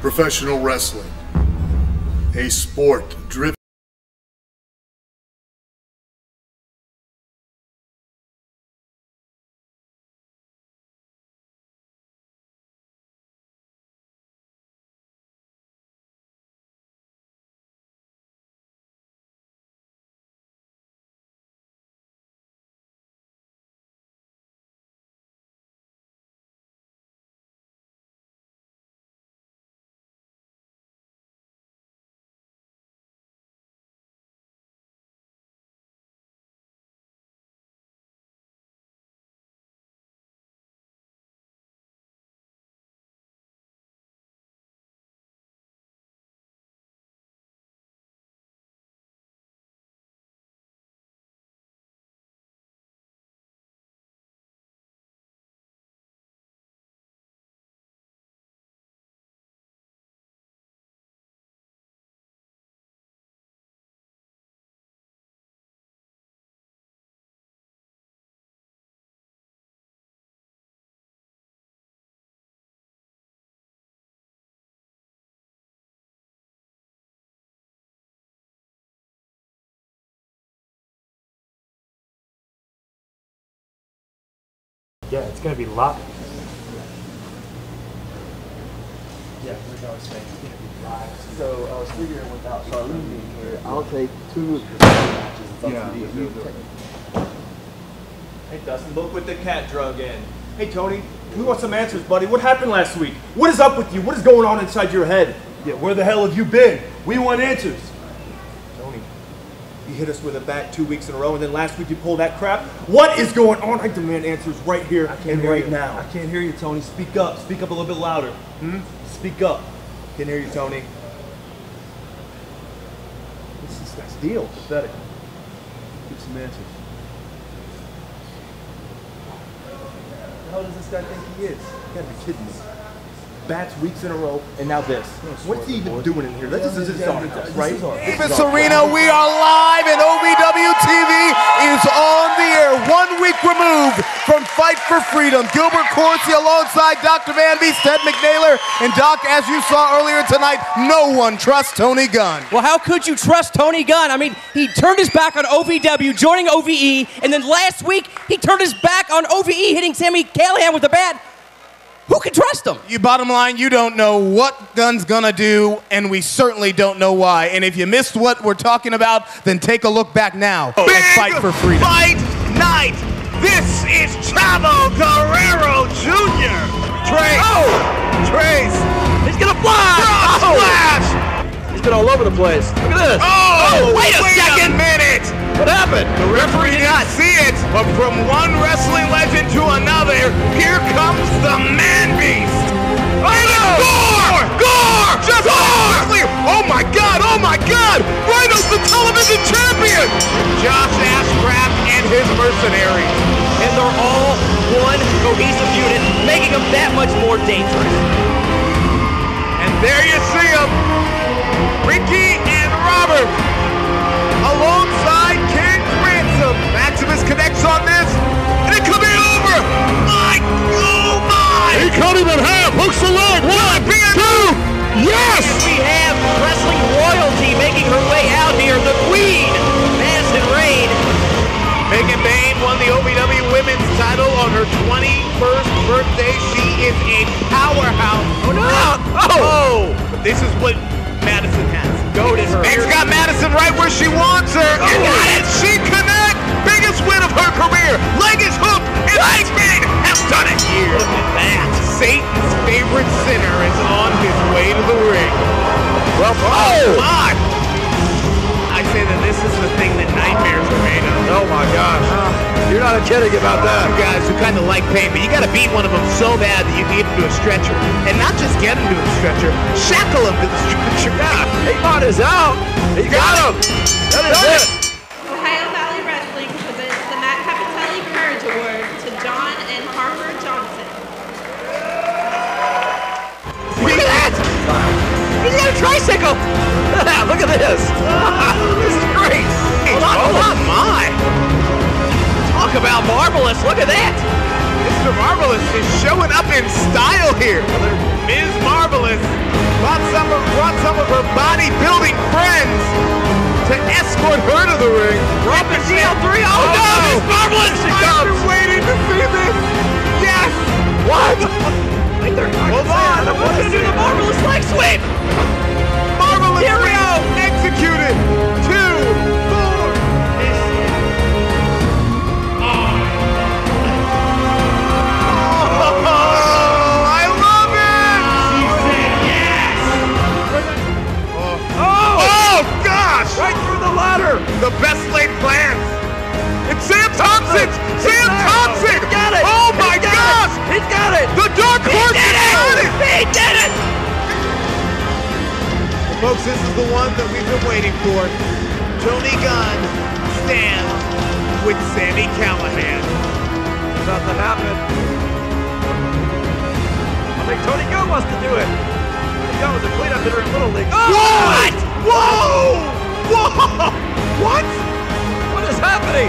Professional wrestling, a sport driven Yeah, it's gonna be live. Yeah, like I was saying, it's gonna be live. So I was figuring without Charlene being here, I'll take two of your matches. Yeah. Hey Dustin, look what the cat drug in. Hey Tony, we want some answers, buddy. What happened last week? What is up with you? What is going on inside your head? Yeah, where the hell have you been? We want answers. You hit us with a bat 2 weeks in a row, and then last week you pulled that crap. What is going on? I demand answers right here and right now. I can't hear you, Tony. Speak up. Speak up a little bit louder. Hmm? Speak up. Can't hear you, Tony. This is next deal. Pathetic. Give some answers. The hell does this guy think he is? You gotta be kidding me. Bats weeks in a row, and now this. What's he even doing in here? This is his own house, right? Davis Arena, we are live, and OVW TV is on the air. 1 week removed from Fight for Freedom. Gilbert Corsi alongside Dr. Manby, Ted McNaylor, and Doc, as you saw earlier tonight, no one trusts Tony Gunn. Well, how could you trust Tony Gunn? I mean, he turned his back on OVW, joining OVE, and then last week, he turned his back on OVE, hitting Sammy Callahan with a bat. Who can trust him? You bottom line, you don't know what Gunn's gonna do, and we certainly don't know why. And if you missed what we're talking about, then take a look back now at Fight for Freedom. Fight night. This is Chavo Guerrero Jr. Trace. Oh, Trace. He's gonna fly. Oh. Splash. He's been all over the place. Look at this. Oh, wait a minute. What happened? The referee did not see it, but from one wrestling legend to another, here comes the man beast. Oh, Gore! Gore! Just Gore! Oh my God! Oh my God! Rhino's the television champion! Josh Ashcraft and his mercenaries. And they're all one cohesive unit, making them that much more dangerous. And there you see them, Ricky and Robert, alongside Kings Ransom. Maximus connects on this, and it could be over. My, oh my! He cut him in half. Hooks the leg. One, two. Yes. And we have wrestling royalty making her way out here. The Queen, Madison Rayne. Megan Bain won the OVW Women's title on her 21st birthday. She is a powerhouse. Oh no! Oh. But this is what Madison has. Meg's got Madison right where she wants her. Oh. And she connects. Biggest win of her career. Leg is hooked. And leg spin has done it. Here. Look at that. Satan's favorite sinner is on his way to the ring. Well, oh my! I say that this is the thing that nightmares are made of. Oh my gosh. You're not kidding about that. You guys who kind of like pain, but you got to beat one of them so bad that you can get him to a stretcher. And not just get him to a stretcher, shackle him to the stretcher. Yeah, Avon is out. He got him. That is it. Ohio Valley Wrestling presents the Matt Capitelli Courage Award to John and Harper Johnson. Look at that. He's got a tricycle. Look at this. This is great. Oh my. Talk about Marvelous, look at that! Mr. Marvelous is showing up in style here. Ms. Marvelous. brought some of her bodybuilding friends to escort her to the ring. Rock and GL3. Oh, no, Ms. Marvelous. I've been waiting to see this. Yes. What? Wait, they're hold on. I'm going to do the Marvelous leg sweep. Marvelous leg executed. 2, 4. Right through the ladder! The best laid plans! It's Sam Thompson! Sam Thompson! He got it! Oh my gosh! He's got it! The Dark Horse has got it! He did it! Well, folks, this is the one that we've been waiting for. Tony Gunn stands with Sammy Callahan. Nothing happened. I think Tony Gunn wants to do it. Tony Gunn was a cleanup hitter in Little League. Oh, what? Whoa! Whoa! What? What is happening?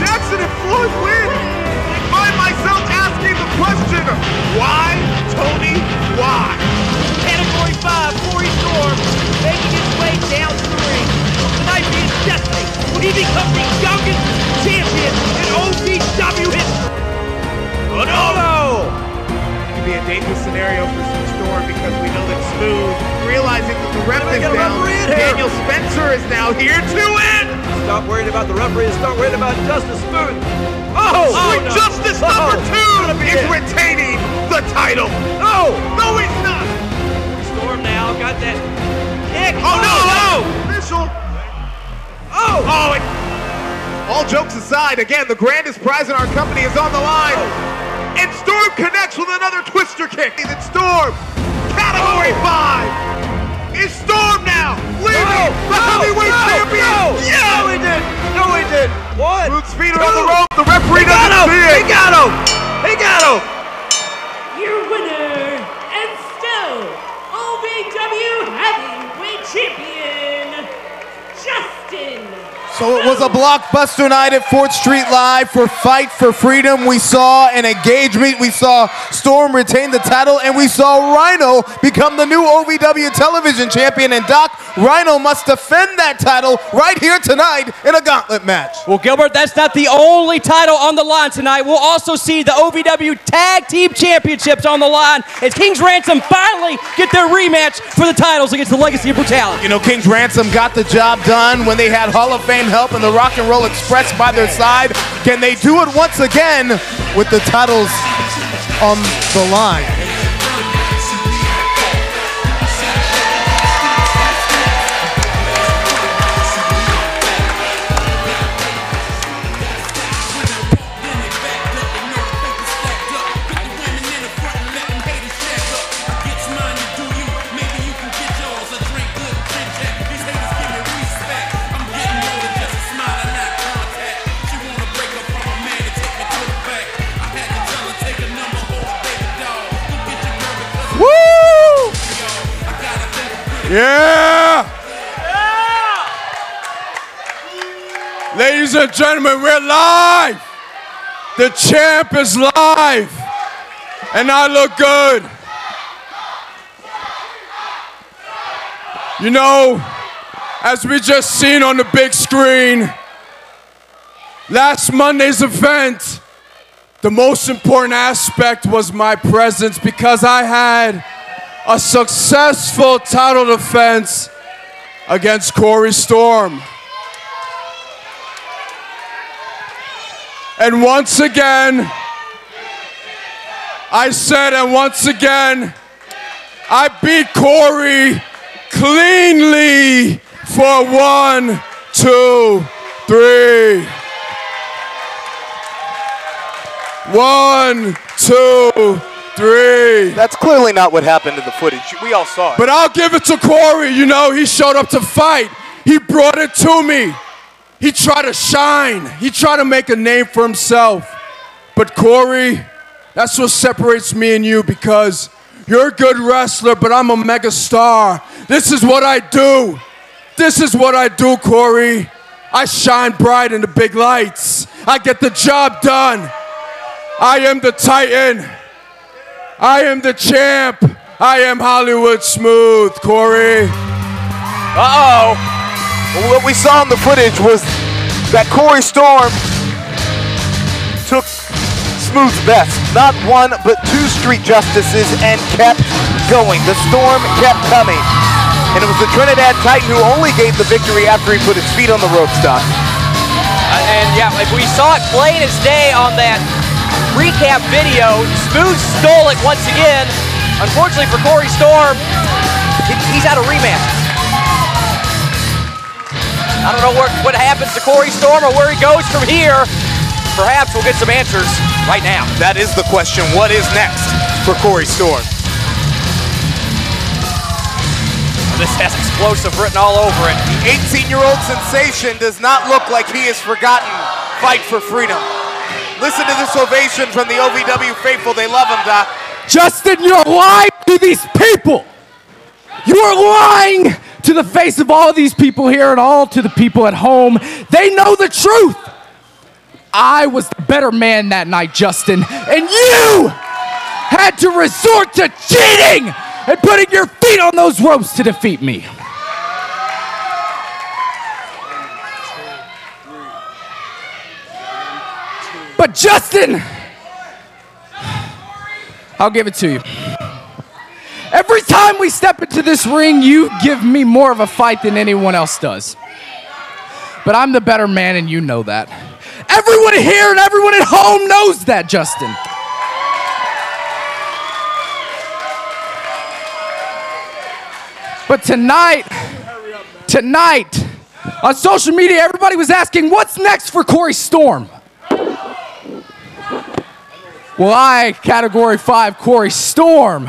Jackson and Floyd win! I find myself asking the question, why, Tony, why? Category 5, Corey Storm, making his way down to the ring. Tonight is destiny when he becomes the youngest champion in OVW history. Oh no! No. It could be a dangerous scenario for some Storm because we know that Smooth, realizing that the ref is down, Daniel Spencer is now here to win! Stop worrying about the referee and start worrying about Justin Smooth. Oh! Sweet no. Justice number 2 is retaining the title! No! No, he's not! Storm now got that kick! Oh, no! Official! Oh! Oh! It... All jokes aside, again, the grandest prize in our company is on the line! Oh. And Storm connects with another twister kick! And Storm, Category 5! It's Storm now! Leaving the heavyweight champion! Yeah! No, he did! No, he did! One! Boots feet on the rope, the referee doesn't see it! He got him! He got him! Your winner, and still OVW heavyweight champion, Justin! So it was a blockbuster night at 4th Street Live for Fight for Freedom. We saw an engagement. We saw Storm retain the title, and we saw Rhino become the new OVW television champion. And Doc, Rhino must defend that title right here tonight in a gauntlet match. Well, Gilbert, that's not the only title on the line tonight. We'll also see the OVW Tag Team Championships on the line as Kings Ransom finally get their rematch for the titles against the Legacy of Brutality. You know, Kings Ransom got the job done when they had Hall of Fame help and the Rock and Roll Express by their side. Can they do it once again with the titles on the line? Yeah! Yeah! Ladies and gentlemen, we're live! The champ is live! And I look good. You know, as we just seen on the big screen, last Monday's event, the most important aspect was my presence because I had a successful title defense against Corey Storm. And once again, I said, and once again, I beat Corey cleanly for 1, 2, 3. 1, 2, 3. That's clearly not what happened in the footage. We all saw it. But I'll give it to Corey. You know, he showed up to fight. He brought it to me. He tried to shine. He tried to make a name for himself. But Corey, that's what separates me and you because you're a good wrestler, but I'm a mega star. This is what I do. This is what I do, Corey. I shine bright in the big lights. I get the job done. I am the Titan. I am the champ. I am Hollywood Smooth, Corey. Uh-oh. What we saw in the footage was that Corey Storm took Smooth's best. Not one, but two street justices and kept going. The storm kept coming. And it was the Trinidad Titan who only gave the victory after he put his feet on the rope stop. And yeah, like we saw it plain as day on that recap video. Smooth stole it once again. Unfortunately for Corey Storm, he's out of rematch. I don't know what happens to Corey Storm or where he goes from here. Perhaps we'll get some answers right now. That is the question. What is next for Corey Storm? This has explosive written all over it. The 18-year-old sensation does not look like he has forgotten Fight for Freedom. Listen to this ovation from the OVW faithful. They love him, Doc. Justin, you're lying to these people. You are lying to the face of all these people here and all to the people at home. They know the truth. I was the better man that night, Justin, and you had to resort to cheating and putting your feet on those ropes to defeat me. But Justin, I'll give it to you. Every time we step into this ring, you give me more of a fight than anyone else does. But I'm the better man, and you know that. Everyone here and everyone at home knows that, Justin. But tonight, on social media, everybody was asking, what's next for Corey Storm? Well, I, Category 5 Corey Storm,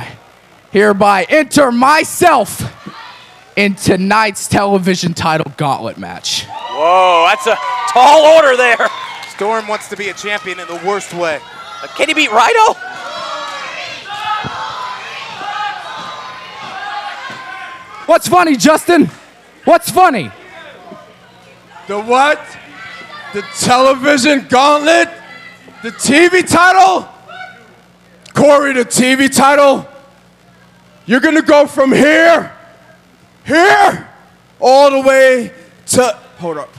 hereby enter myself in tonight's television title gauntlet match. Whoa, that's a tall order there. Storm wants to be a champion in the worst way. Can he beat Rhino? What's funny, Justin? What's funny? The what? The television gauntlet? The TV title? Corey, the TV title? You're gonna go from here, all the way to, hold up,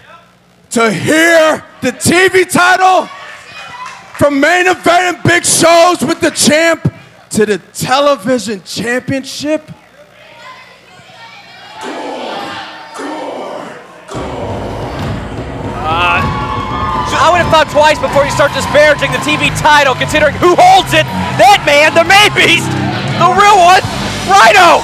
to here, the TV title? From main event and big shows with the champ to the television championship? I would have thought twice before you start disparaging the TV title, considering who holds it. That man, the Maybeast, the real one, Rhino.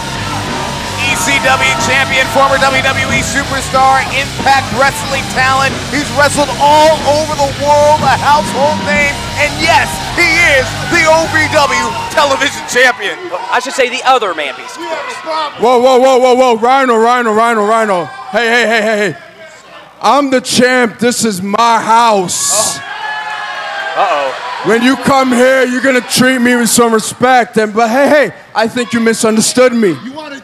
ECW champion, former WWE superstar, Impact Wrestling talent. He's wrestled all over the world, a household name, and yes, he is the OVW television champion. I should say the other Maybeast. Whoa, whoa, whoa, whoa, whoa, Rhino. Hey. I'm the champ, this is my house. Uh-oh. When you come here, you're gonna treat me with some respect, but hey, I think you misunderstood me. You wanna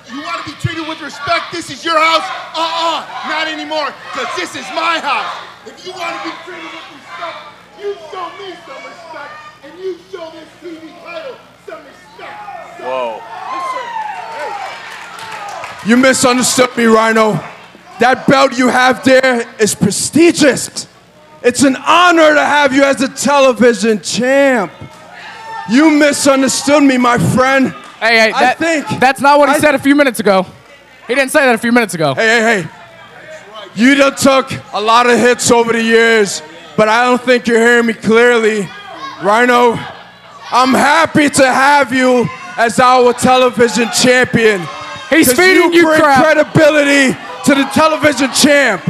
be treated with respect? This is your house? Not anymore, because this is my house. If you wanna be treated with respect, you show me some respect, and you show this TV title some respect. Whoa. Listen, hey. You misunderstood me, Rhino. That belt you have there is prestigious. It's an honor to have you as a television champ. You misunderstood me, my friend. Hey, that's not what he said a few minutes ago. He didn't say that a few minutes ago. Hey. You done took a lot of hits over the years, but I don't think you're hearing me clearly. Rhino, I'm happy to have you as our television champion. He's feeding you crap. Credibility to the television champ.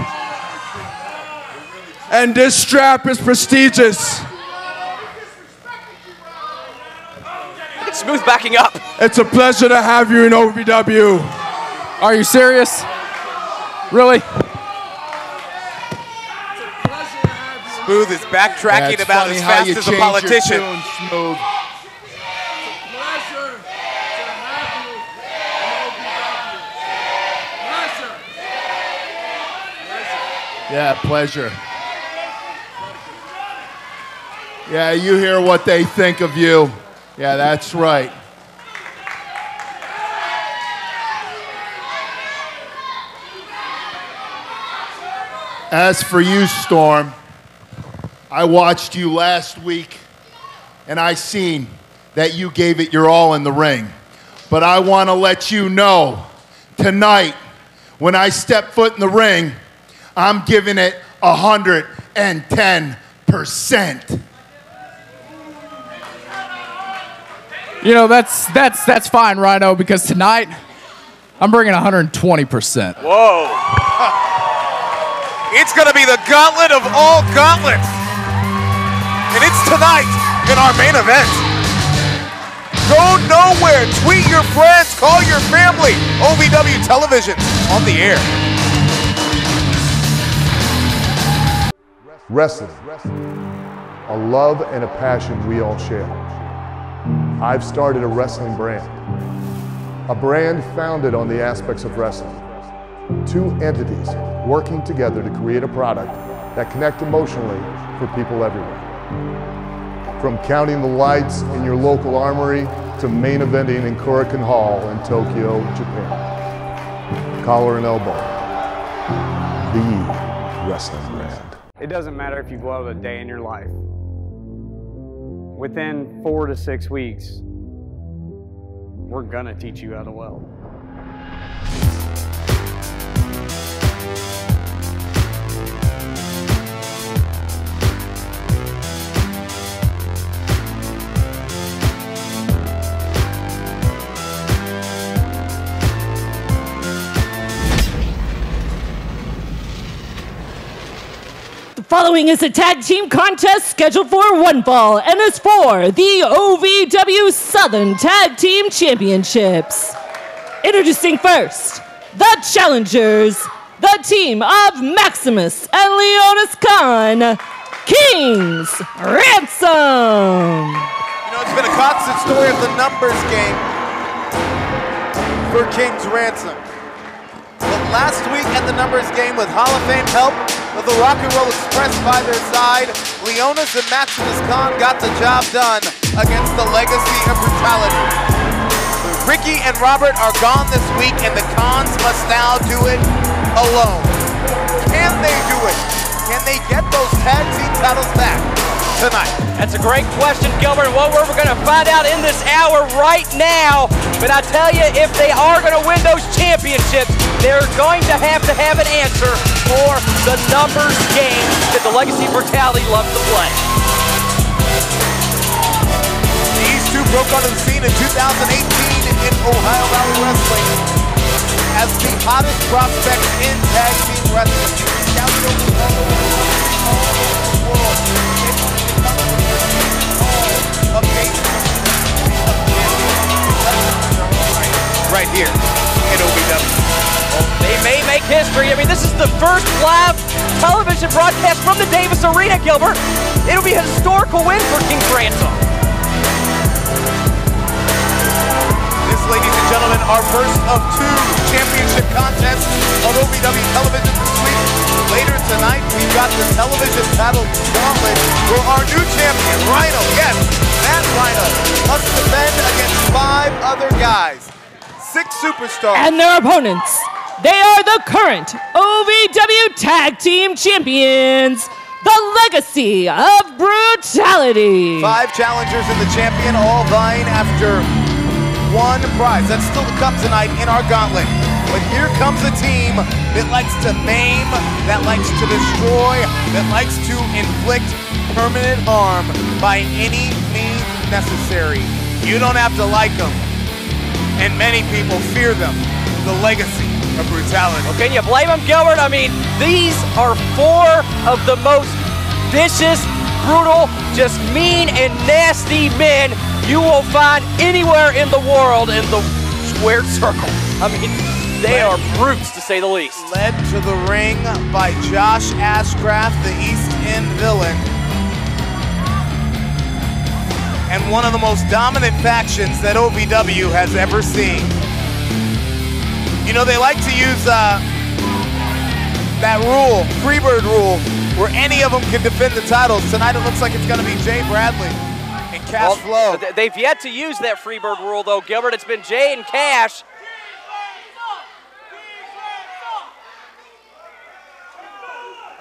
And this strap is prestigious. Look at Smooth backing up. It's a pleasure to have you in OVW. Are you serious? Really? Smooth is backtracking about as fast as a politician. Smooth. Yeah, pleasure. Yeah, you hear what they think of you. Yeah, that's right. As for you, Storm, I watched you last week, and I seen that you gave it your all in the ring. But I want to let you know, tonight, when I step foot in the ring, I'm giving it 110%. You know, that's fine, Rhino, because tonight, I'm bringing 120%. Whoa. It's going to be the gauntlet of all gauntlets. And it's tonight in our main event. Go nowhere. Tweet your friends. Call your family. OVW Television on the air. Wrestling. A love and a passion we all share. I've started a wrestling brand. A brand founded on the aspects of wrestling. Two entities working together to create a product that connects emotionally for people everywhere. From counting the lights in your local armory to main eventing in Korakuen Hall in Tokyo, Japan. Collar and elbow. The wrestling brand. It doesn't matter if you go out a day in your life. Within 4 to 6 weeks, we're gonna teach you how to weld. Following is a tag team contest scheduled for one fall and is for the OVW Southern Tag Team Championships. Introducing first, the challengers, the team of Maximus and Leonis Khan, Kings Ransom. You know, it's been a constant story of the numbers game for Kings Ransom. But last week at the numbers game, with Hall of Fame help, with the Rock and Roll Express by their side, Leonis and Maximus Khan got the job done against the Legacy of Brutality. Ricky and Robert are gone this week, and the Khans must now do it alone. Can they do it? Can they get those tag team titles back tonight? That's a great question, Gilbert. What we're going to find out in this hour right now. But I tell you, if they are going to win those championships, they're going to have an answer for the numbers game that the Legacy Brutality loves to play. These two broke onto the scene in 2018 in Ohio Valley Wrestling as the hottest prospects in tag team wrestling. Scouted over all over the world. All of right here at OVW. They may make history. I mean, this is the first live television broadcast from the Davis Arena, Gilbert. It'll be a historical win for Kings Ransom. This, ladies and gentlemen, our first of two championship contests on OVW Television this week. Later tonight, we've got the television battle gauntlet for our new champion, Rhino. Yes, that Rhino must defend against 5 other guys, 6 superstars. And their opponents. They are the current OVW Tag Team Champions, the Legacy of Brutality. 5 challengers and the champion, all vying after 1 prize. That's still to come tonight in our gauntlet. But here comes a team that likes to maim, that likes to destroy, that likes to inflict permanent harm by any means necessary. You don't have to like them, and many people fear them. The Legacy of Brutality. Well, can you blame them, Gilbert? I mean, these are 4 of the most vicious, brutal, just mean and nasty men you will find anywhere in the world in the squared circle. I mean, they are brutes, to say the least. Led to the ring by Josh Ashcraft, the East End villain, and one of the most dominant factions that OVW has ever seen. You know, they like to use that rule, Freebird rule, where any of them can defend the titles. Tonight it looks like it's going to be Jay Bradley and Cash Flow. They've yet to use that Freebird rule, though, Gilbert. It's been Jay and Cash.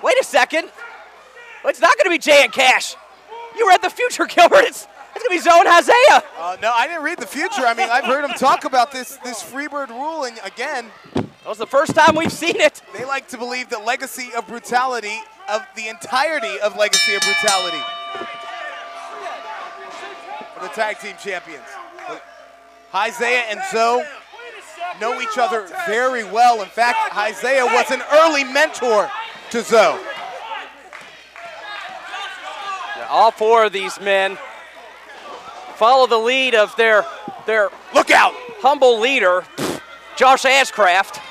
Wait a second. Well, it's not going to be Jay and Cash. You were at the future, Gilbert. It's going to be Zoe and Isaiah. No, I didn't read the future. I mean, I've heard him talk about this Freebird ruling again. That was the first time we've seen it. They like to believe that Legacy of Brutality, of the entirety of Legacy of Brutality, for the tag team champions. But Isaiah and Zoe know each other very well. In fact, Isaiah was an early mentor to Zoe. Yeah, all four of these men follow the lead of their look out humble leader, Josh Ashcraft.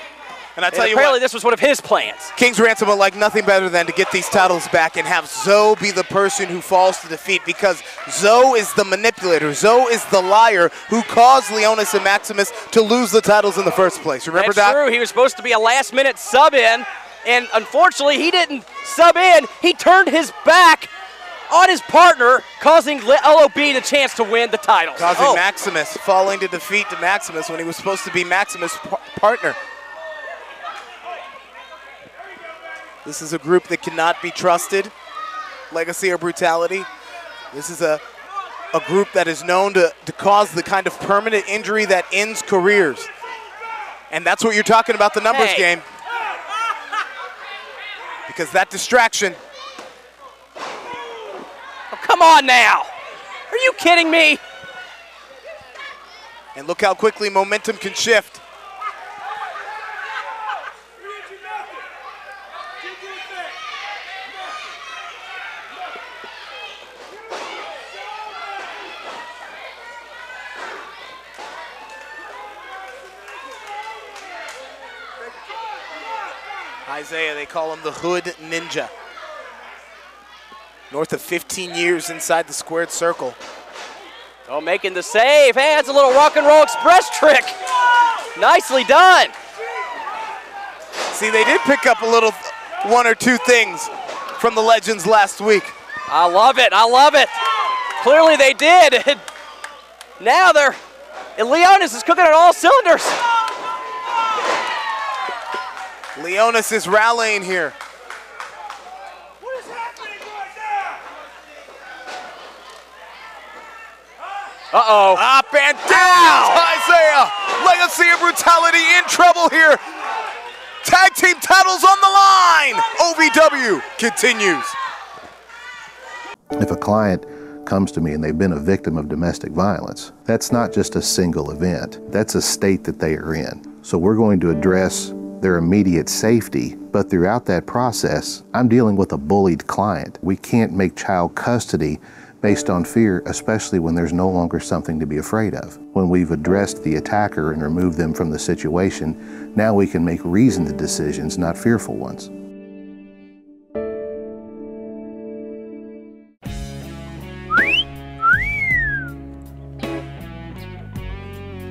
And I tell you, apparently this was one of his plans. Kings Ransom would like nothing better than to get these titles back and have Zoe be the person who falls to defeat, because Zoe is the manipulator. Zoe is the liar who caused Leonis and Maximus to lose the titles in the first place. Remember, Doc? That's true. He was supposed to be a last-minute sub-in, and unfortunately he didn't sub in. He turned his back on his partner, causing LOB the chance to win the title. Causing Maximus, falling to defeat to Maximus when he was supposed to be Maximus' partner. This is a group that cannot be trusted, Legacy of Brutality. This is a group that is known to cause the kind of permanent injury that ends careers. And that's what you're talking about, the numbers game. Because that distraction. Come on now. Are you kidding me? And look how quickly momentum can shift. Isaiah, they call him the Hood Ninja. North of 15 years inside the squared circle. Oh, making the save. Hey, that's a little Rock and Roll Express trick. Nicely done. See, they did pick up a little one or two things from the Legends last week. I love it. I love it. Clearly they did. And now they're, and Leonis is cooking on all cylinders. Leonis is rallying here. Uh-oh. Up and down, Isaiah. Legacy of Brutality in trouble here. Tag team titles on the line. OVW continues. If a client comes to me and they've been a victim of domestic violence, that's not just a single event. That's a state that they are in. So we're going to address their immediate safety, but throughout that process, I'm dealing with a bullied client. We can't make child custody based on fear, especially when there's no longer something to be afraid of. When we've addressed the attacker and removed them from the situation, now we can make reasoned decisions, not fearful ones.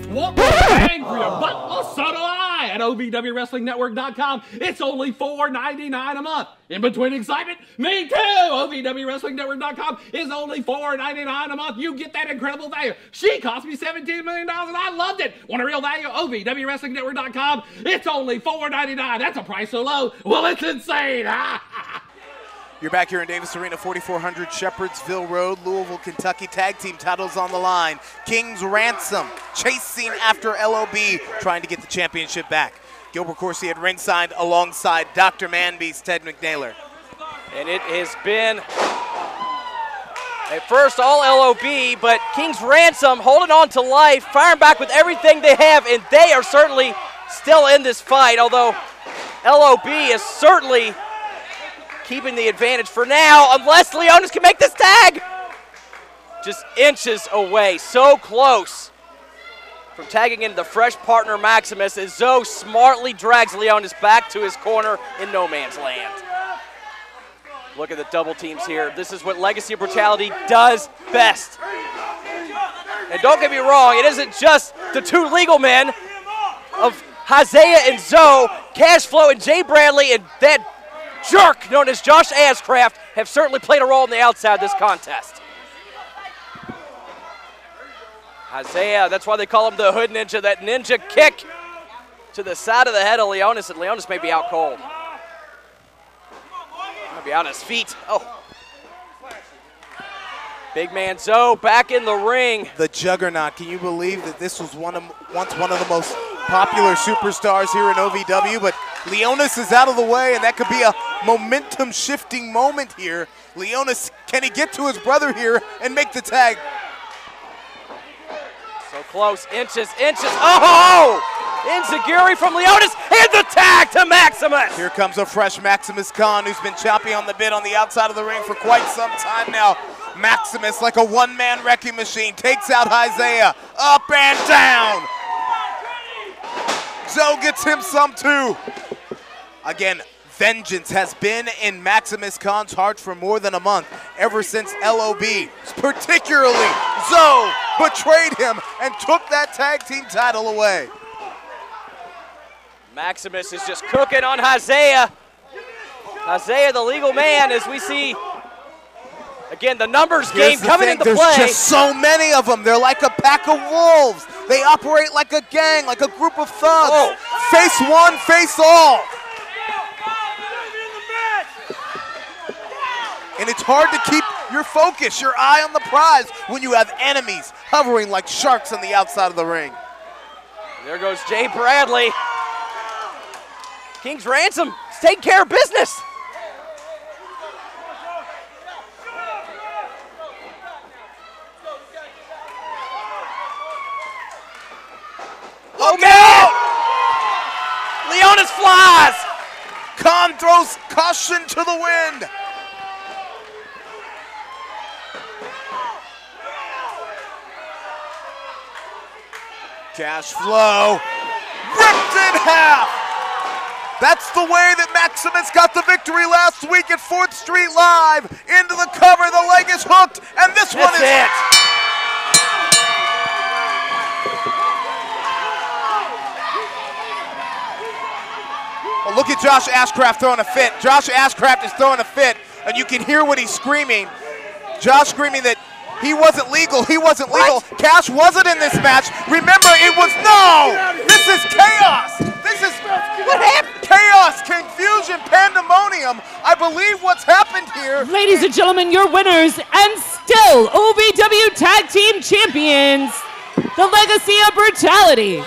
What was angrier but the subtle eye at OVWWrestlingNetwork.com. It's only $4.99 a month. In between excitement, me too! OVWWrestlingNetwork.com is only $4.99 a month. You get that incredible value. She cost me $17 million and I loved it. Want a real value? OVWWrestlingNetwork.com. It's only $4.99. That's a price so low. Well, it's insane. You're back here in Davis Arena, 4400 Shepherdsville Road, Louisville, Kentucky. Tag team titles on the line. Kings Ransom chasing after LOB, trying to get the championship back. Gilbert Corsi at ringside alongside Dr. Manby's Ted McNaylor. And it has been at first all LOB, but Kings Ransom holding on to life, firing back with everything they have, and they are certainly still in this fight, although LOB is certainly keeping the advantage for now, unless Leonis can make this tag. Just inches away, so close from tagging into the fresh partner Maximus, as Zoe smartly drags Leonis back to his corner in no man's land. Look at the double teams here. This is what Legacy of Brutality does best. And don't get me wrong, it isn't just the two legal men of Isaiah and Zoe. Cash Flow and Jay Bradley and that jerk known as Josh Ashcraft have certainly played a role on the outside of this contest. Isaiah, that's why they call him the Hood Ninja, that ninja kick to the side of the head of Leonis, and Leonis may be out cold. Gonna be on his feet. Oh. Big man Zoe back in the ring. The juggernaut. Can you believe that this was once one of the most popular superstars here in OVW, but Leonis is out of the way, and that could be a momentum shifting moment here. Leonis, can he get to his brother here and make the tag? So close, inches, inches. Oh! Inzaguri from Leonis, and the tag to Maximus. Here comes a fresh Maximus Khan, who's been choppy on the bit on the outside of the ring for quite some time now. Maximus, like a one-man wrecking machine, takes out Isaiah. Up and down. Zoe gets him some too. Again, vengeance has been in Maximus Khan's heart for more than a month, ever since LOB. Particularly, Zoe betrayed him and took that tag team title away. Maximus is just cooking on Isaiah. Isaiah, the legal man, as we see, again, the numbers game coming into play. There's just so many of them. They're like a pack of wolves. They operate like a gang, like a group of thugs. Oh. Face one, face all. And it's hard to keep your focus, your eye on the prize, when you have enemies hovering like sharks on the outside of the ring. There goes Jay Bradley. Kings Ransom is taking care of business. Oh, man! Leonis flies. Khan throws caution to the wind. Cash flow. Ripped in half. That's the way that Maximus got the victory last week at 4th Street Live. Into the cover, the leg is hooked, and this one is it. Well, look at Josh Ashcraft throwing a fit. Josh Ashcraft is throwing a fit, and you can hear what he's screaming. Josh screaming that he wasn't legal, he wasn't legal. What? Cash wasn't in this match. Remember, it was no! This is chaos! This is what happened? Chaos, confusion, pandemonium. I believe what's happened here. Ladies and gentlemen, your winners and still OVW Tag Team Champions, the Legacy of Brutality.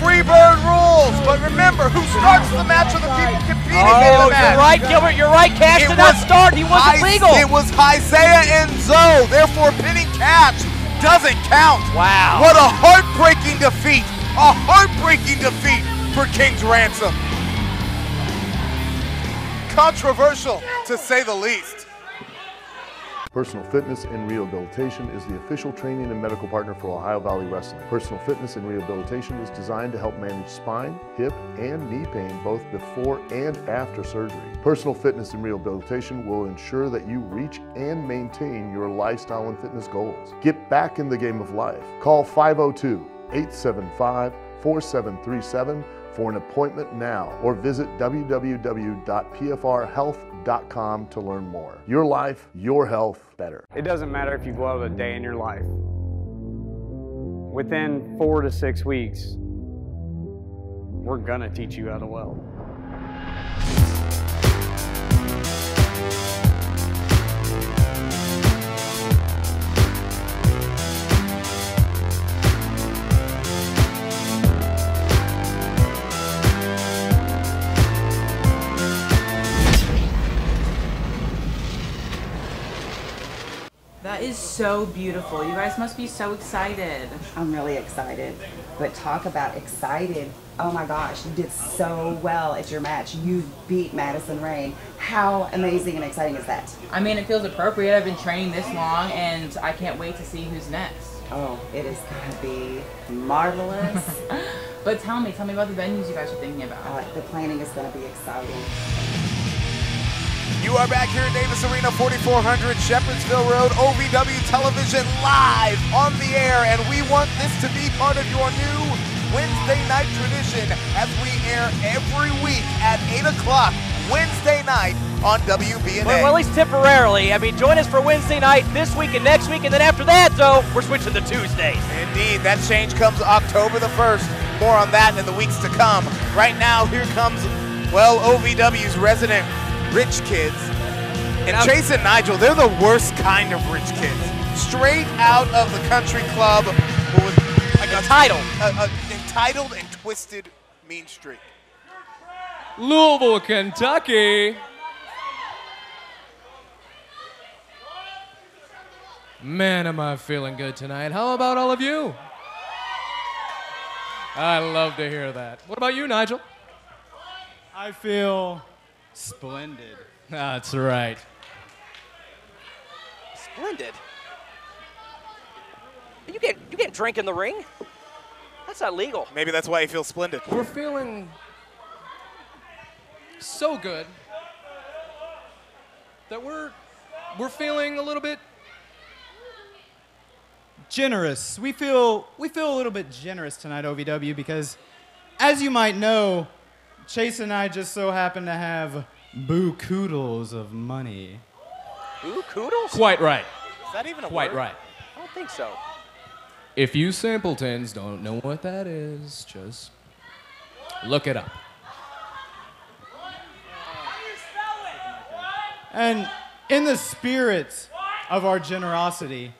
Freebird rules, but remember, who starts the match are the people competing in the match. You're right, Gilbert, you're right. Cash did not start, he wasn't legal. It was Isaiah and Zoe, therefore pinning Cash doesn't count. Wow. What a heartbreaking defeat. A heartbreaking defeat for King's Ransom. Controversial, to say the least. Personal Fitness and Rehabilitation is the official training and medical partner for Ohio Valley Wrestling. Personal Fitness and Rehabilitation is designed to help manage spine, hip, and knee pain both before and after surgery. Personal Fitness and Rehabilitation will ensure that you reach and maintain your lifestyle and fitness goals. Get back in the game of life. Call 502-875-4737 for an appointment now, or visit www.pfrhealth.com to learn more. Your life, your health, better. It doesn't matter if you blow a day in your life. Within 4 to 6 weeks, we're gonna teach you how to weld. That is so beautiful. You guys must be so excited. I'm really excited, but talk about excited. Oh my gosh, you did so well at your match. You beat Madison Rayne. How amazing and exciting is that? I mean, it feels appropriate. I've been training this long, and I can't wait to see who's next. Oh, it is gonna be marvelous. But tell me about the venues you guys are thinking about. The planning is gonna be exciting. You are back here at Davis Arena, 4400 Shepherdsville Road, OVW Television live on the air, and we want this to be part of your new Wednesday night tradition as we air every week at 8 o'clock Wednesday night on WBNA. Well, at least temporarily. I mean, join us for Wednesday night this week and next week, and then after that, though, we're switching to Tuesdays. Indeed, that change comes October the 1st. More on that in the weeks to come. Right now, here comes, well, OVW's resident rich kids. And Chase and Nigel, they're the worst kind of rich kids. Straight out of the country club with a title. Entitled and twisted mean streak. Louisville, Kentucky. Man, am I feeling good tonight. How about all of you? I love to hear that. What about you, Nigel? I feel splendid. That's right. Splendid? You can't drink in the ring. That's not legal. Maybe that's why you feel splendid. We're feeling so good that we're feeling a little bit generous. We feel a little bit generous tonight, OVW, because as you might know, Chase and I just so happen to have boo koodles of money. Boo koodles? Quite right. Is that even a word? Quite right. I don't think so. If you simpletons don't know what that is, just look it up. How do you spell it? And in the spirit of our generosity,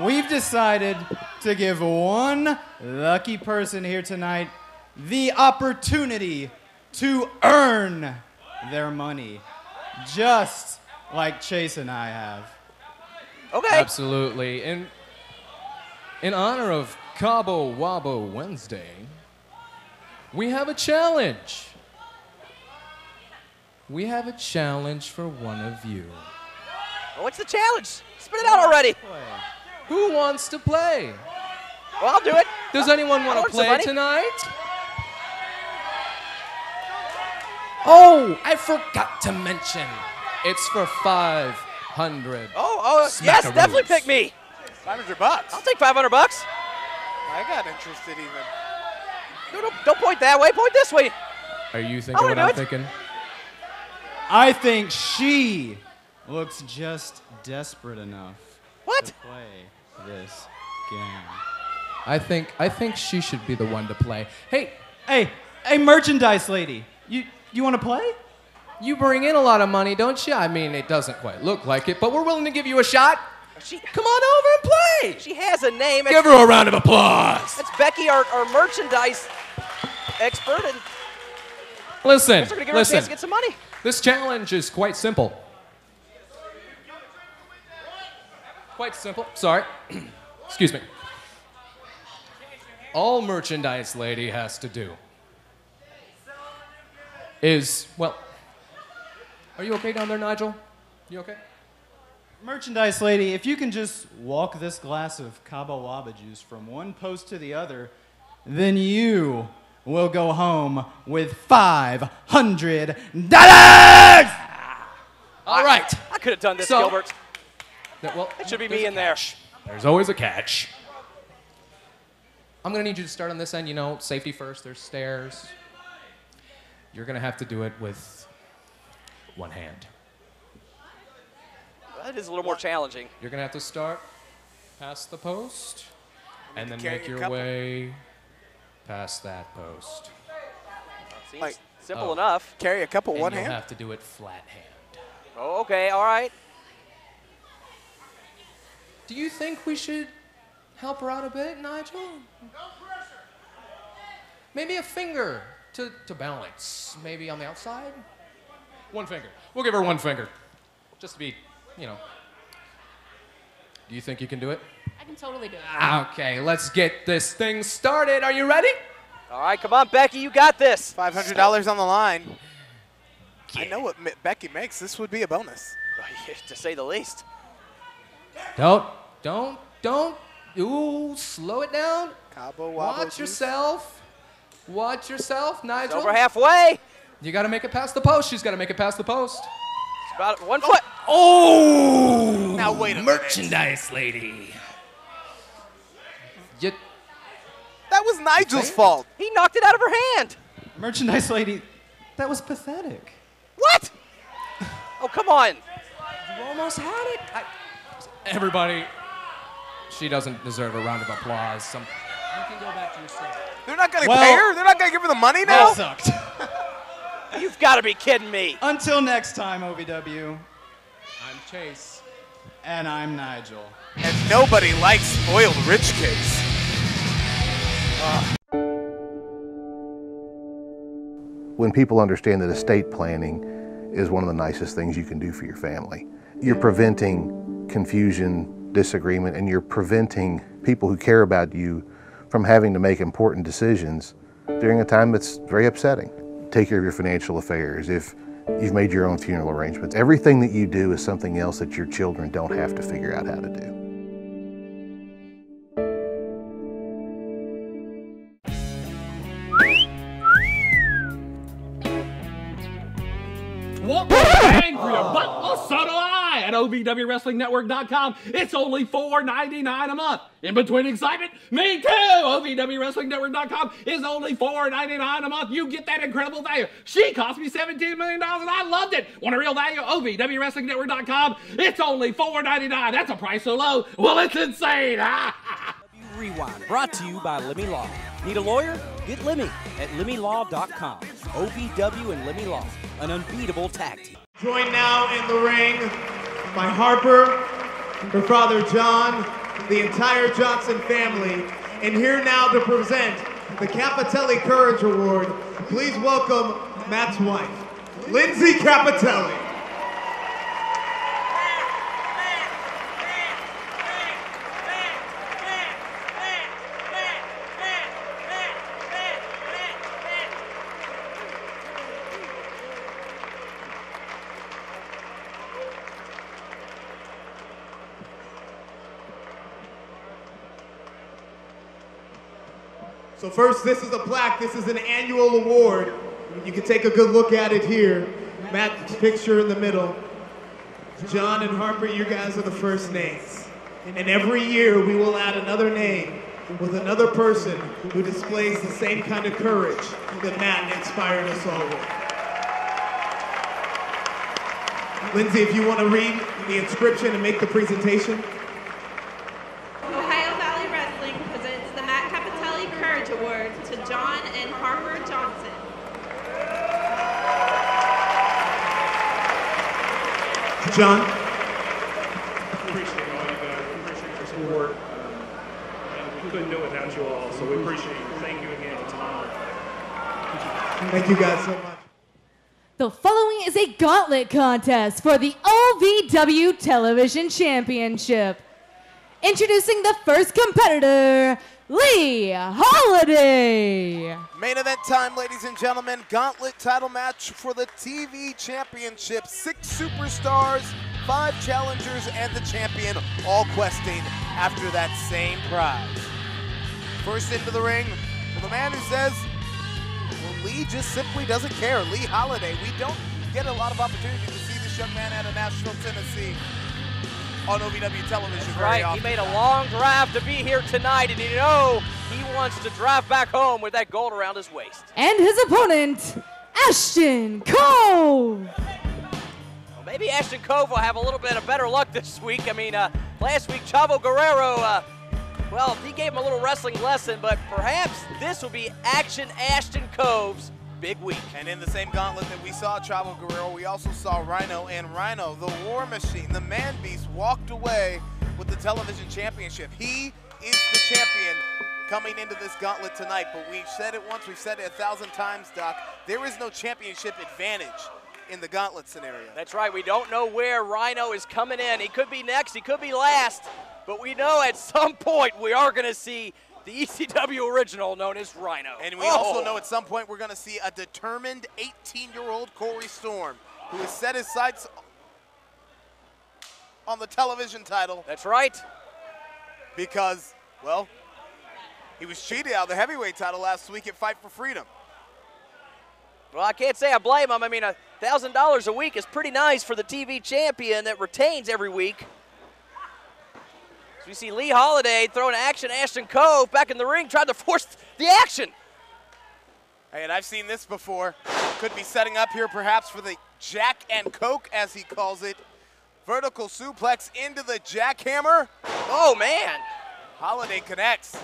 we've decided to give one lucky person here tonight the opportunity to earn their money, just like Chase and I have. Okay. Absolutely. And in honor of Cabo Wabo Wednesday, we have a challenge. We have a challenge for one of you. What's the challenge? Spit it out already. Who wants to play? Well, I'll do it. Does anyone want to play tonight? Oh, I forgot to mention. It's for 500. Yes, definitely pick me. 500 bucks. I'll take 500 bucks. I got interested even. Don't point that way, point this way. Are you thinking what I'm thinking? I think she looks just desperate enough to play this game. I think she should be the one to play. Hey, merchandise lady. You want to play? You bring in a lot of money, don't you? I mean, it doesn't quite look like it, but we're willing to give you a shot. Come on over and play. She has a name. Give her a round of applause. That's Becky, our merchandise expert. And listen, we're going to give her a chance to get some money. This challenge is quite simple. Quite simple. Sorry. Excuse me. All merchandise lady has to do is, well, are you okay down there, Nigel? You okay? Merchandise lady, if you can just walk this glass of Cabo Wabo juice from one post to the other, then you will go home with $500. All right. I could have done this, Gilbert. Well, it should be me in there. There's always a catch. I'm going to need you to start on this end. You know, safety first. There's stairs. You're going to have to do it with one hand. That is a little more challenging. You're going to have to start past the post and then make your way past that post. Seems like, simple enough. Carry a cup with one hand? You'll have to do it flat hand. Oh, okay. All right. Do you think we should help her out a bit, Nigel? No pressure. Maybe a finger to balance. Maybe on the outside? One finger. We'll give her one finger. Just to be, you know. Do you think you can do it? I can totally do it. Okay, let's get this thing started. Are you ready? All right, come on, Becky. You got this. $500 on the line. I know what Becky makes. This would be a bonus. To say the least. Don't. Ooh, slow it down. Cabo Wabo Watch yourself. Watch yourself, Nigel. It's over halfway. You got to make it past the post. She's got to make it past the post. It's about 1 foot. Oh! Now wait a minute. Merchandise lady. That was Nigel's fault. He knocked it out of her hand. Merchandise lady, that was pathetic. What? Oh, come on. You almost had it. Everybody, she doesn't deserve a round of applause. You can go back to your seat. They're not going to pay her? They're not going to give her the money now? That sucked. You've got to be kidding me. Until next time, OVW. I'm Chase. And I'm Nigel. And nobody likes spoiled rich kids. When people understand that estate planning is one of the nicest things you can do for your family, you're preventing confusion, disagreement, and you're preventing people who care about you from having to make important decisions during a time that's very upsetting. Take care of your financial affairs. If you've made your own funeral arrangements, everything that you do is something else that your children don't have to figure out how to do. OVWWrestlingNetwork.com. It's only $4.99 a month. In between excitement, me too! OVWWrestlingNetwork.com is only $4.99 a month. You get that incredible value. She cost me $17 million and I loved it. Want a real value? OVWWrestlingNetwork.com. It's only $4.99. That's a price so low. Well, it's insane. Rewind. Brought to you by Lemme Law. Need a lawyer? Get Lemme at LemmeLaw.com. OVW and Lemme Law. An unbeatable tag team. Joined now in the ring by Harper, her father John, the entire Johnson family, and here now to present the Capitelli Courage Award, please welcome Matt's wife, Lindsay Capitelli. So first, this is a plaque. This is an annual award. You can take a good look at it here. Matt's picture in the middle. John and Harper, you guys are the first names. And every year, we will add another name with another person who displays the same kind of courage that Matt inspired us all with. Lindsay, if you want to read the inscription and make the presentation. John? We appreciate all you guys. We appreciate your support. And we couldn't do it without you all, so we appreciate it. Thank you again. It's an honor. Thank you guys so much. The following is a gauntlet contest for the OVW Television Championship. Introducing the first competitor, Lee Holiday. Main event time, ladies and gentlemen. Gauntlet title match for the TV championship. 6 superstars, 5 challengers, and the champion all questing after that same prize. First into the ring, for the man who says, well, Lee just simply doesn't care. Lee Holiday. We don't get a lot of opportunity to see this young man out of Nashville, Tennessee, on OVW television. That's right. Often. He made a long drive to be here tonight, and you know he wants to drive back home with that gold around his waist. And his opponent, Ashton Cove. Well, maybe Ashton Cove will have a little bit of better luck this week. I mean, last week Chavo Guerrero, well, he gave him a little wrestling lesson, but perhaps this will be Action Ashton Cove's big week. And in the same gauntlet that we saw Chavo Guerrero, we also saw Rhino, and Rhino, the War Machine, the Man Beast, walked away with the television championship. He is the champion coming into this gauntlet tonight, but we've said it once, we've said it 1,000 times, Doc, there is no championship advantage in the gauntlet scenario. That's right, we don't know where Rhino is coming in. He could be next, he could be last, but we know at some point we are gonna see the ECW original known as Rhino. And we also know at some point we're going to see a determined 18-year-old Corey Storm, who has set his sights on the television title. That's right. Because, well, he was cheated out of the heavyweight title last week at Fight for Freedom. Well, I can't say I blame him. I mean, $1,000 a week is pretty nice for the TV champion that retains every week. So we see Lee Holiday throwing action. Ashton Cove back in the ring, trying to force the action. Hey, and I've seen this before. Could be setting up here perhaps for the Jack and Coke, as he calls it. Vertical suplex into the jackhammer. Oh, man. Holiday connects.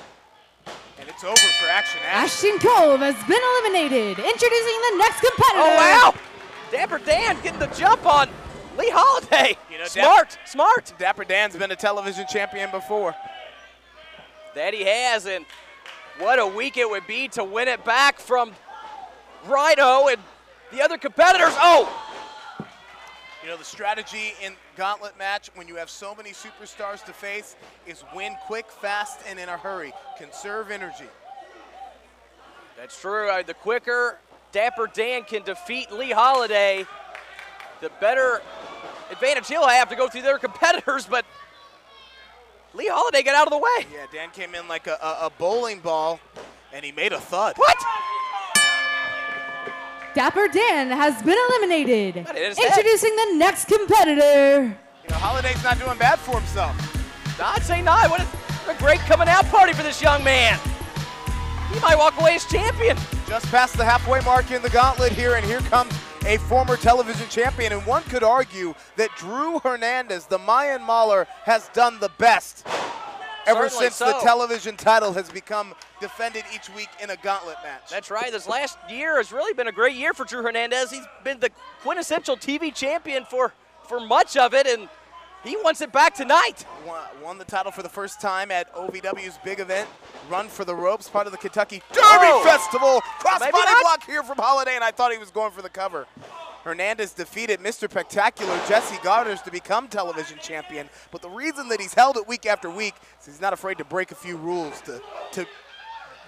And It's over for Action Ashton. Ashton Cove has been eliminated. Introducing the next competitor. Oh, wow. Dapper Dan getting the jump on Lee Holiday. You know, smart. Dapper Dan's been a television champion before. That he has, and what a week it would be to win it back from Rhino and the other competitors. Oh! You know, the strategy in gauntlet match when you have so many superstars to face is win quick, fast, and in a hurry. Conserve energy. That's true. The quicker Dapper Dan can defeat Lee Holiday, the better advantage he'll have to go through their competitors, but Lee Holiday got out of the way. Yeah, Dan came in like a bowling ball, and he made a thud. What? Dapper Dan has been eliminated. Introducing the next competitor. You know, Holiday's not doing bad for himself. I'd say not. What a great coming out party for this young man. He might walk away as champion. Just past the halfway mark in the gauntlet here, and here comes a former television champion, and one could argue that Drew Hernandez, the Mayan Mauler, has done the best ever since the television title has become defended each week in a gauntlet match. That's right. This last year has really been a great year for Drew Hernandez. He's been the quintessential TV champion for much of it, and he wants it back tonight. Won the title for the first time at OVW's big event, Run for the Ropes, part of the Kentucky Derby Festival. Crossbody block here from Holiday, and I thought he was going for the cover. Hernandez defeated Mr. Spectacular Jesse Goddard to become television champion, but the reason that he's held it week after week is he's not afraid to break a few rules to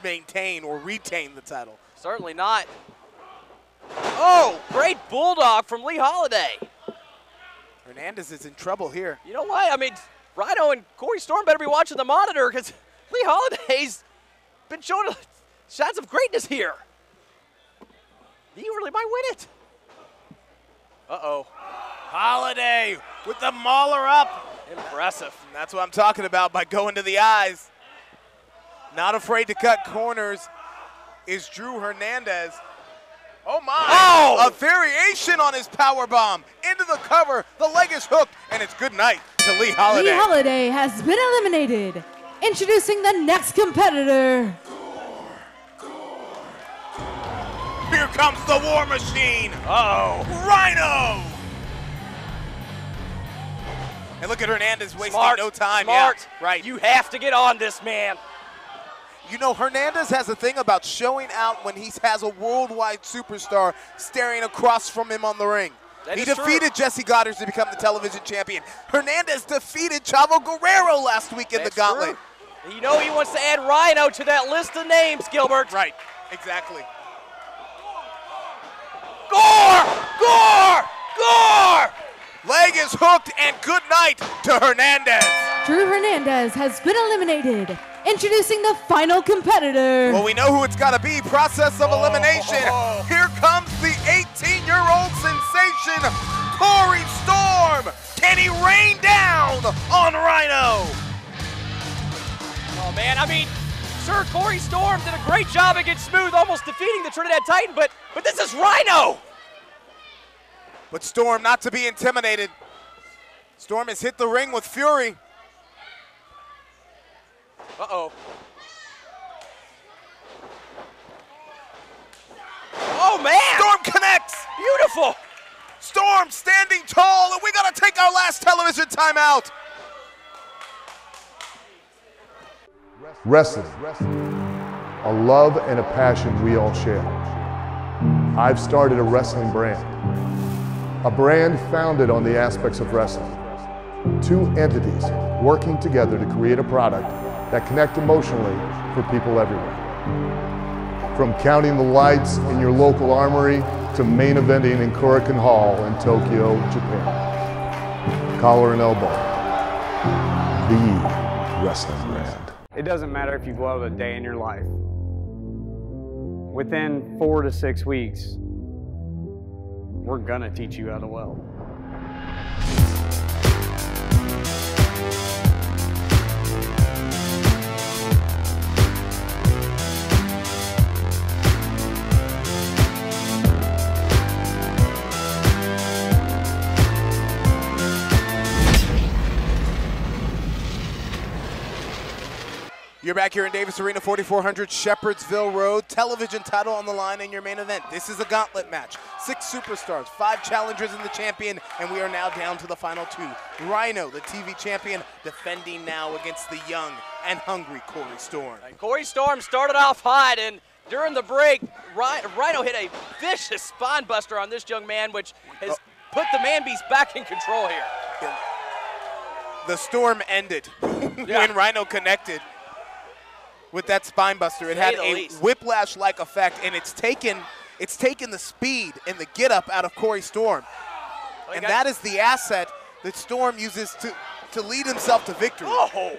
maintain or retain the title. Certainly not. Oh, great bulldog from Lee Holiday. Hernandez is in trouble here. You know what? I mean, Rhino and Corey Storm better be watching the monitor because Lee Holiday's been showing shots of greatness here. He really might win it. Uh-oh. Holiday with the mauler up. Impressive. And that's what I'm talking about by going to the eyes. Not afraid to cut corners is Drew Hernandez. Oh, my. Oh! A variation on his power bomb. Into the cover, the leg is hooked, and it's good night to Lee Holiday. Lee Holiday has been eliminated. Introducing the next competitor. Here comes the War Machine. Uh-oh. Rhino. And look at Hernandez wasting no time. Smart. Yeah, right. You have to get on this, man. You know, Hernandez has a thing about showing out when he has a worldwide superstar staring across from him on the ring. He defeated Jesse Goddard to become the television champion. Hernandez defeated Chavo Guerrero last week in the gauntlet. True. You know he wants to add Rhino to that list of names, Gilbert. Right, exactly. Gore! Gore! Gore! Leg is hooked, and good night to Hernandez. Drew Hernandez has been eliminated. Introducing the final competitor. Well, we know who it's got to be. Process of elimination. Here comes the 18-year-old sensation, Corey Storm. Can he rain down on Rhino? Oh, man, I mean, sir, Corey Storm did a great job against Smooth, almost defeating the Trinidad Titan, but this is Rhino. But Storm not to be intimidated. Storm has hit the ring with fury. Uh-oh. Oh, man! Storm connects! Beautiful! Storm standing tall, and we gotta take our last television timeout. Wrestling. A love and a passion we all share. I've started a wrestling brand. A brand founded on the aspects of wrestling. Two entities working together to create a product that connect emotionally for people everywhere. From counting the lights in your local armory to main eventing in Korakuen Hall in Tokyo, Japan. Collar and elbow, the wrestling brand. It doesn't matter if you've loved a day in your life. Within 4 to 6 weeks, we're gonna teach you how to weld. You're back here in Davis Arena, 4400 Shepherdsville Road. Television title on the line in your main event. This is a gauntlet match. 6 superstars, 5 challengers and the champion, and we are now down to the final 2. Rhino, the TV champion, defending now against the young and hungry Corey Storm. And Corey Storm started off hot, and during the break, Rhino hit a vicious spine buster on this young man, which has put the man beast back in control here. Yeah. The storm ended when Rhino connected with that spine buster. It had a whiplash-like effect, and it's taken the speed and the get-up out of Corey Storm. Oh, and that is the asset that Storm uses to lead himself to victory. Oh.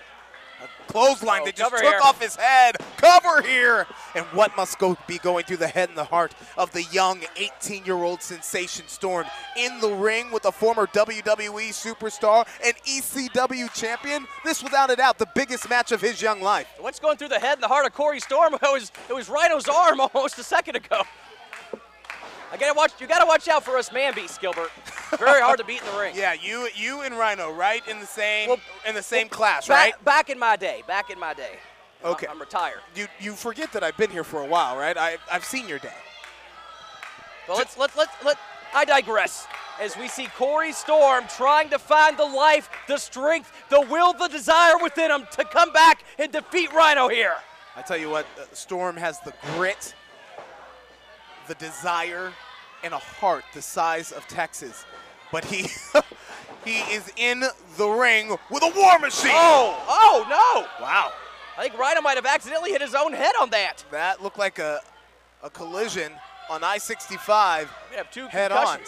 A clothesline that just took off his head. Cover here! And what must be going through the head and the heart of the young 18-year-old sensation Storm in the ring with a former WWE superstar and ECW champion? This, without a doubt, the biggest match of his young life. What's going through the head and the heart of Corey Storm? It was Rhino's arm almost a second ago. You gotta watch out for us man beasts, Gilbert. Very hard to beat in the ring. Yeah, you and Rhino, right in the same class, right? Back in my day. Okay. I'm retired. You forget that I've been here for a while, right? I've seen your day. Well, I digress. As we see Corey Storm trying to find the life, the strength, the will, the desire within him to come back and defeat Rhino here. I tell you what, Storm has the grit, the desire, and a heart the size of Texas. But he is in the ring with a war machine. Oh, no. Wow. I think Rhino might have accidentally hit his own head on that. That looked like a collision on I-65 head-on.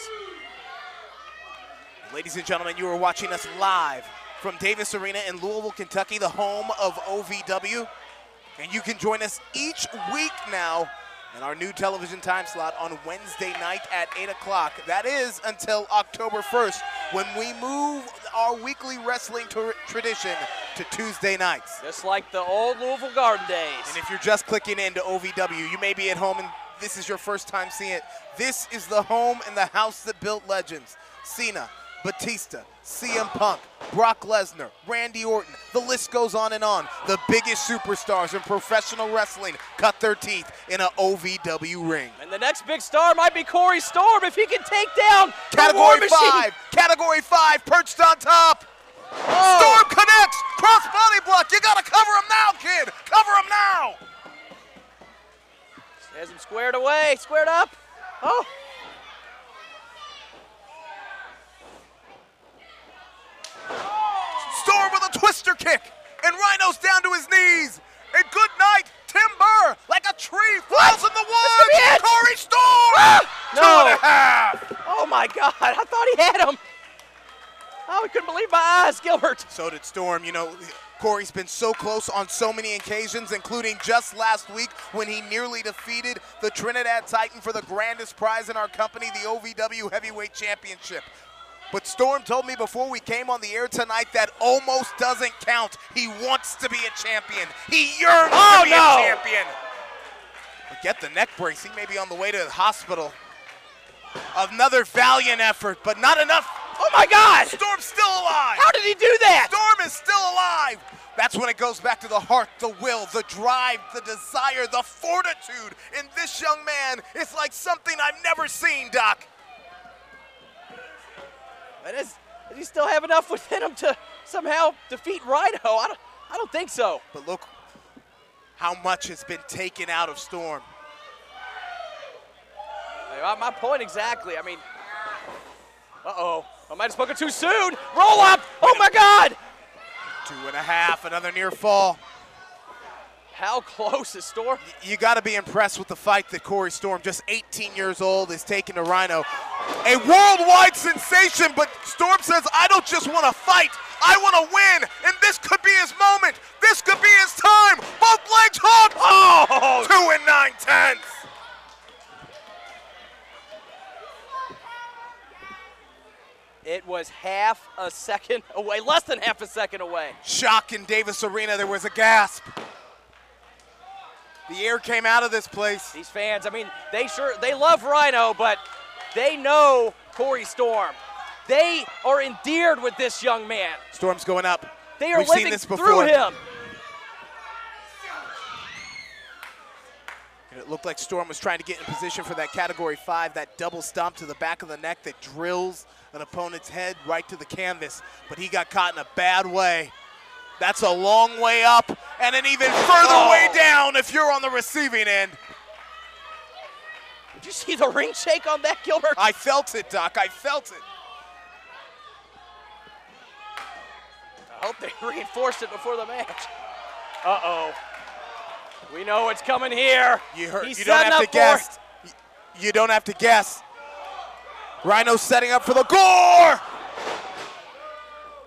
Ladies and gentlemen, you are watching us live from Davis Arena in Louisville, Kentucky, the home of OVW. And you can join us each week now and our new television time slot on Wednesday night at 8 o'clock. That is until October 1st, when we move our weekly wrestling tradition to Tuesday nights. Just like the old Louisville Garden days. And if you're just clicking into OVW, you may be at home and this is your first time seeing it. This is the home and the house that built legends. Cena, Batista, CM Punk, Brock Lesnar, Randy Orton, the list goes on and on. The biggest superstars in professional wrestling cut their teeth in an OVW ring. And the next big star might be Corey Storm if he can take down Category 5. Category 5 perched on top. Oh. Storm connects, cross body block. You gotta cover him now, kid. Cover him now. Has him squared away, squared up. Oh. Storm with a twister kick, and Rhino's down to his knees. And good night, timber, like a tree falls in the woods. Corey Storm, two and a half. Oh my God, I thought he had him. Oh, I couldn't believe my eyes, Gilbert. So did Storm. You know, Corey's been so close on so many occasions, including just last week when he nearly defeated the Trinidad Titan for the grandest prize in our company, the OVW Heavyweight Championship. But Storm told me before we came on the air tonight that almost doesn't count. He wants to be a champion. He yearns to be a champion. But get the neck brace. He may be on the way to the hospital. Another valiant effort, but not enough. Oh, my God. Storm's still alive. How did he do that? Storm is still alive. That's when it goes back to the heart, the will, the drive, the desire, the fortitude in this young man. It's like something I've never seen, Doc. And does he still have enough within him to somehow defeat Rhino? I don't think so. But look how much has been taken out of Storm. My point exactly. I mean, uh-oh. I might have spoken too soon. Roll up. Oh, my God. 2 and a half. Another near fall. How close is Storm? You got to be impressed with the fight that Corey Storm, just 18 years old, is taking to Rhino. A worldwide sensation, but Storm says, I don't just want to fight. I want to win, and this could be his moment. This could be his time. Both legs hooked. Oh, 2 9/10. It was half a second away, less than half a second away. Shock in Davis Arena, there was a gasp. The air came out of this place. These fans, I mean, they love Rhino, but they know Corey Storm. They are endeared with this young man. Storm's going up. They are living through him. And it looked like Storm was trying to get in position for that Category 5, that double stomp to the back of the neck that drills an opponent's head right to the canvas. But he got caught in a bad way. That's a long way up and an even further way down if you're on the receiving end. Did you see the ring shake on that, Gilbert? I felt it, Doc. I felt it. I hope they reinforced it before the match. Uh-oh. We know what's coming here. You heard, you don't have to guess. You don't have to guess. Rhino setting up for the gore.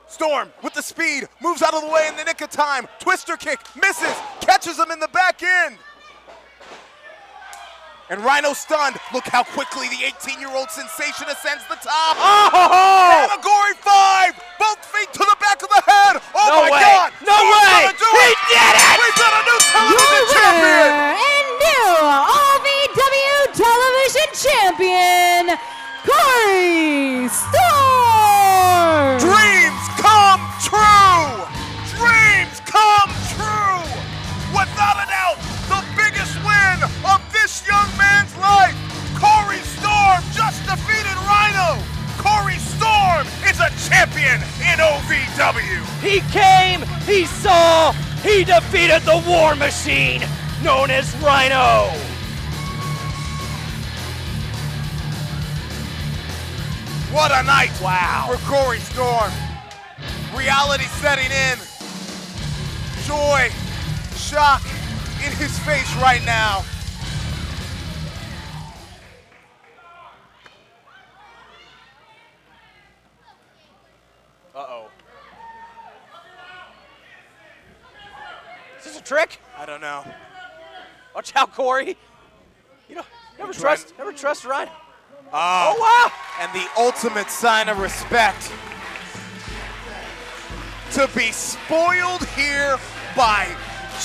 Storm with the speed, moves out of the way in the nick of time. Twister kick, misses, catches him in the back end. And Rhino stunned. Look how quickly the 18-year-old sensation ascends the top. Oh! Category 5! Both feet to the back of the head! Oh no my God! No way! He did it! We've got a new television champion! And new OVW television champion, Corey Storm! Dreams come true! Dreams come true! Without a doubt, the biggest win of this young man's life. Corey Storm just defeated Rhino. Corey Storm is a champion in OVW. He came, he saw, he defeated the war machine known as Rhino. What a night for Corey Storm. Reality setting in. Joy, shock in his face right now. Uh-oh. Is this a trick? I don't know. Watch out, Corey. You know, never trust Ryan. Oh, wow! And the ultimate sign of respect. To be spoiled here by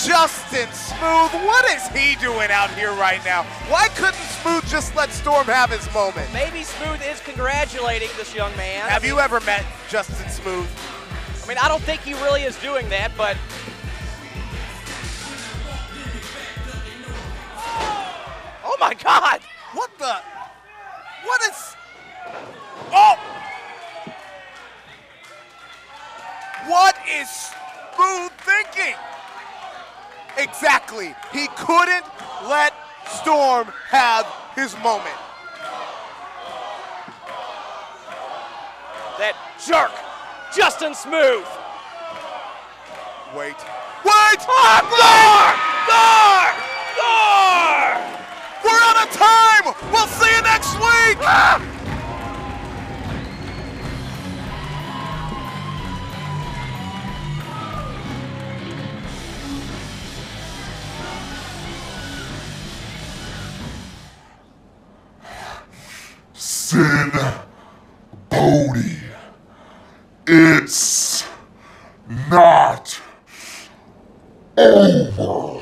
Justin Smooth. What is he doing out here right now? Why couldn't Smooth just let Storm have his moment? Maybe Smooth is congratulating this young man. Have you ever met Justin Smooth? I mean, I don't think he really is doing that, but. Oh my God! What the? What is? Oh! What is Smooth thinking? Exactly. He couldn't let Storm have his moment. That jerk, Justin Smooth. Wait. Wait! Oh, Gore! Gore! Gore! We're out of time! We'll see you next week! Ah! Sin Bodhi, it's not over.